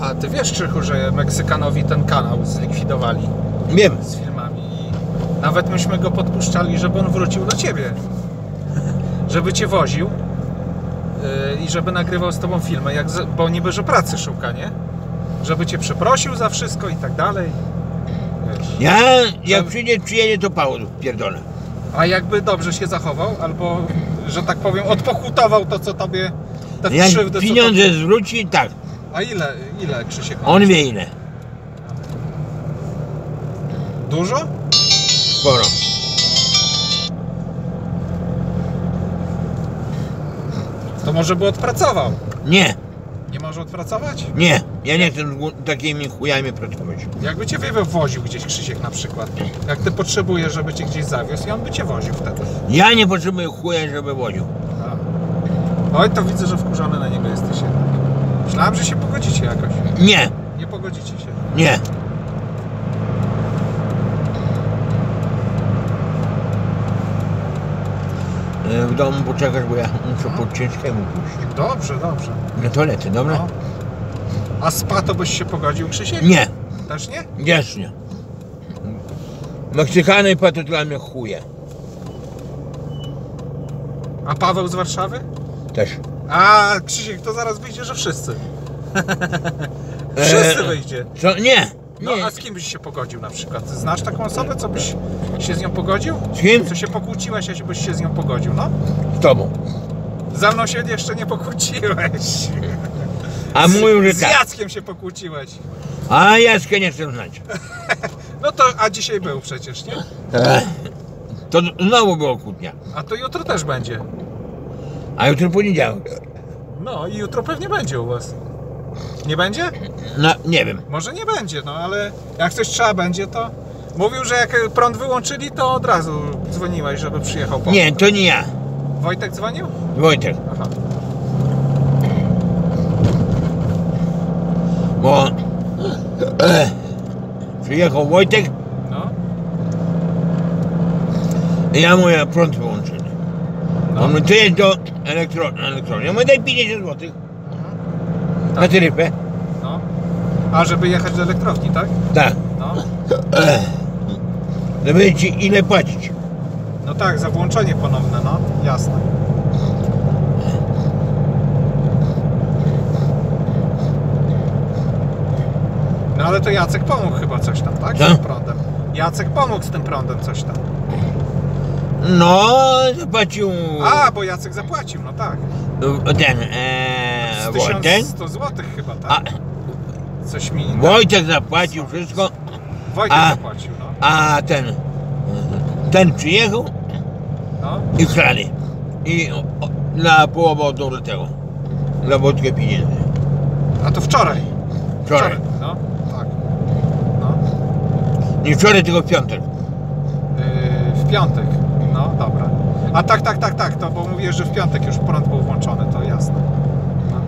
A ty wiesz, Krzychu, że Meksykanowi ten kanał zlikwidowali? Wiem. Z filmami. I nawet myśmy go podpuszczali, żeby on wrócił do ciebie. Żeby cię woził i żeby nagrywał z tobą filmy, bo niby, że pracy szuka, nie? Żeby cię przeprosił za wszystko i tak dalej. Wiesz, jak przyjedzie, to Paweł pierdolę. A jakby dobrze się zachował, albo, że tak powiem, odpokutował to, co tobie... Jak krzywdy, pieniądze tobie... zwróci, tak. A ile Krzysiek? On wie ile. Dużo? Sporo. To może by odpracował? Nie. Nie może odpracować? Nie. Ja nie chcę takimi chujami pracować. Jakby cię woził gdzieś Krzysiek na przykład. Jak ty potrzebujesz, żeby cię gdzieś zawiózł i on by cię woził wtedy. Ja nie potrzebuję chuja, żeby woził. Oj, to widzę, że wkurzony na niego jesteś jednak. Myślałem, że się pogodzicie jakoś. Nie. Nie pogodzicie się? Nie. W domu poczekasz, bo ja muszę pod ciężkiemu pójść. Dobrze, dobrze. No to lecę, dobra? No. A spa to byś się pogodził, Krzysiek? Nie. Też nie? Też nie. Meksykany i pa to dla mnie chuje. A Paweł z Warszawy? Też. A Krzysiek, to zaraz wyjdzie, że wszyscy. Wszyscy wyjdzie. Co? Nie. No a z kim byś się pogodził na przykład? Znasz taką osobę, co byś się z nią pogodził? Z kim? Co się pokłóciłeś, a byś się z nią pogodził, no? Z tobą. Za mną się jeszcze nie pokłóciłeś. A mówił, że tak. Z Jackiem się pokłóciłeś. A Jacka nie chcę znać. No to, a dzisiaj był przecież, nie? To znowu było kłótnia. A to jutro też będzie. A jutro poniedziałek. No i jutro pewnie będzie u was. Nie będzie? No, nie wiem. Może nie będzie, no ale jak coś trzeba będzie, to... Mówił, że jak prąd wyłączyli, to od razu dzwoniłeś, żeby przyjechał po... Nie, to nie ja. Wojtek dzwonił? Wojtek. Aha. Bo... przyjechał Wojtek. No. I ja mówię, prąd wyłączyli. No. On mówi, to jest do elektrowni. Ja mówię, daj 50 zł. Tak. Na taryfę. No. A żeby jechać do elektrowni, tak? Tak. No. Żeby ci ile płacić? No tak, za włączenie ponowne, no. Jasne. No ale to Jacek pomógł chyba coś tam, tak? Co? Z tym prądem. Jacek pomógł z tym prądem coś tam. No, zapłacił... A, bo Jacek zapłacił, no tak. Wojtek? 1100 zł chyba, tak? A, coś mi... Wojtek zapłacił wszystko. Wojtek zapłacił, no. A ten przyjechał, no. I krali. I na połowę od tego. Dla Wojtka pieniędzy. A to wczoraj? Wczoraj. No, tak. No. Nie wczoraj, tylko w piątek. W piątek. No, dobra. A tak, to bo mówię, że w piątek już prąd był włączony, to jasne. No.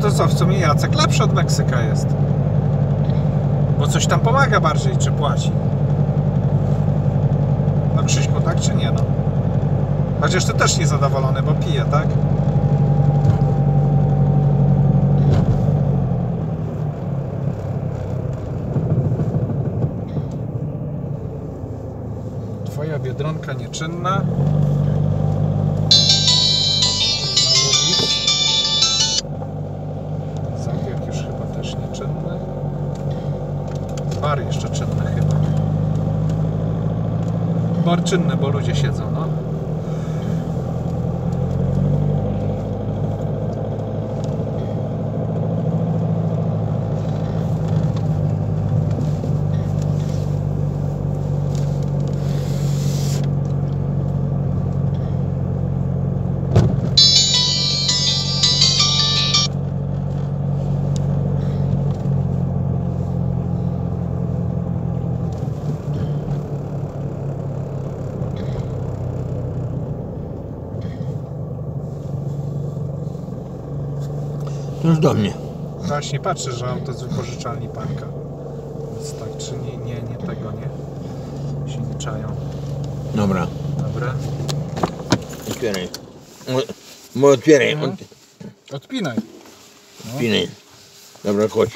To co, w sumie Jacek lepszy od Meksyka jest, bo coś tam pomaga bardziej, czy płaci? No Krzyśku, tak czy nie, no? Chociaż ty też niezadowolony, bo pije, tak? Twoja Biedronka nieczynna. Bar jeszcze czynny chyba. Bar czynny, bo ludzie siedzą, no. już do mnie. Właśnie patrzę, że on to z wypożyczalni parka. Więc tak, czy nie tego, nie? Się nie czają. Dobra. Dobra. Otwieraj. Otwieraj. Odpinaj. No. Odpinaj. Dobra, chodź.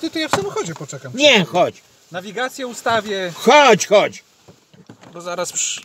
Ty, to ja w samochodzie poczekam. Nie, chodź. Nawigację ustawię. Chodź, chodź. Bo zaraz...